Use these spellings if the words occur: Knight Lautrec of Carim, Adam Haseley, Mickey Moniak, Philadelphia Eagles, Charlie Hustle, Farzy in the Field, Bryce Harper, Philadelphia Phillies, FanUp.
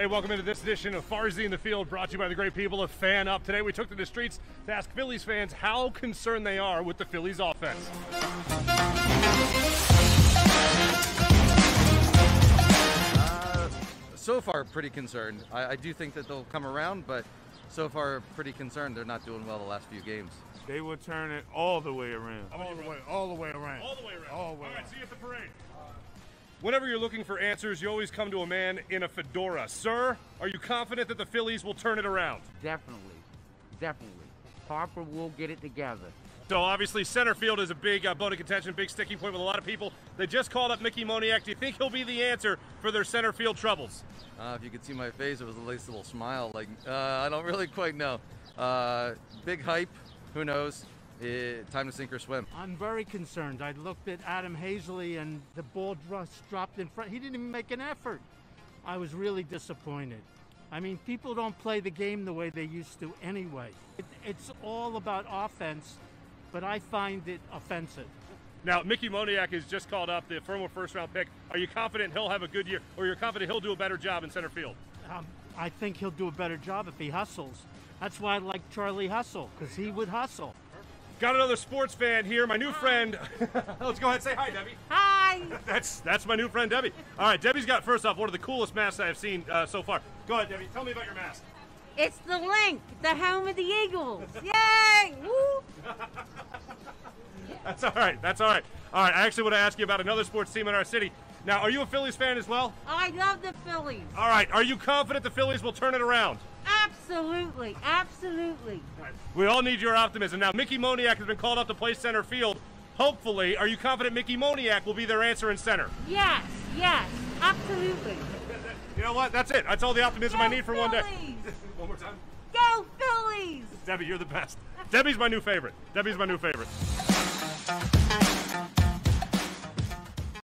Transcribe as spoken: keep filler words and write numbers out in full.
Hey, welcome into this edition of Farzy in the Field, brought to you by the great people of FanUp. Today we took to the streets to ask Phillies fans how concerned they are with the Phillies offense. Uh, so far, pretty concerned. I, I do think that they'll come around, but so far, pretty concerned. They're not doing well the last few games. They will turn it all the way around. All the way, all the way around. All the way around. All the way around. All right, see you at the parade. Whenever you're looking for answers, you always come to a man in a fedora. Sir, are you confident that the Phillies will turn it around? Definitely, definitely. Harper will get it together. So obviously center field is a big uh, bone of contention, big sticking point with a lot of people. They just called up Mickey Moniak. Do you think he'll be the answer for their center field troubles? Uh, if you could see my face, it was a nice little smile. Like, uh, I don't really quite know. Uh, big hype, who knows? It, time to sink or swim. I'm very concerned. I looked at Adam Haseley and the ball dropped in front. He didn't even make an effort. I was really disappointed. I mean, people don't play the game the way they used to anyway. It, it's all about offense, but I find it offensive. Now, Mickey Moniak is just called up, the former first-round pick. Are you confident he'll have a good year, or you're confident he'll do a better job in center field? Um, I think he'll do a better job if he hustles. That's why I like Charlie Hustle, because he would hustle. Got another sports fan here, my new hi. friend. Let's go ahead and say hi, Debbie. Hi. That's that's my new friend, Debbie. All right, Debbie's got, first off, one of the coolest masks I have seen uh, so far. Go ahead, Debbie, tell me about your mask. It's the Link, the home of the Eagles. Yay, woo. That's all right, that's all right. All right, I actually want to ask you about another sports team in our city. Now, are you a Phillies fan as well? I love the Phillies. All right, are you confident the Phillies will turn it around? Absolutely, absolutely. We all need your optimism. Now, Mickey Moniak has been called up to play center field. Hopefully, are you confident Mickey Moniak will be their answer in center? Yes, yes, absolutely. You know what? That's it. That's all the optimism Go I need for Phillies. One day. One more time. Go Phillies! Debbie, you're the best. Debbie's my new favorite. Debbie's my new favorite.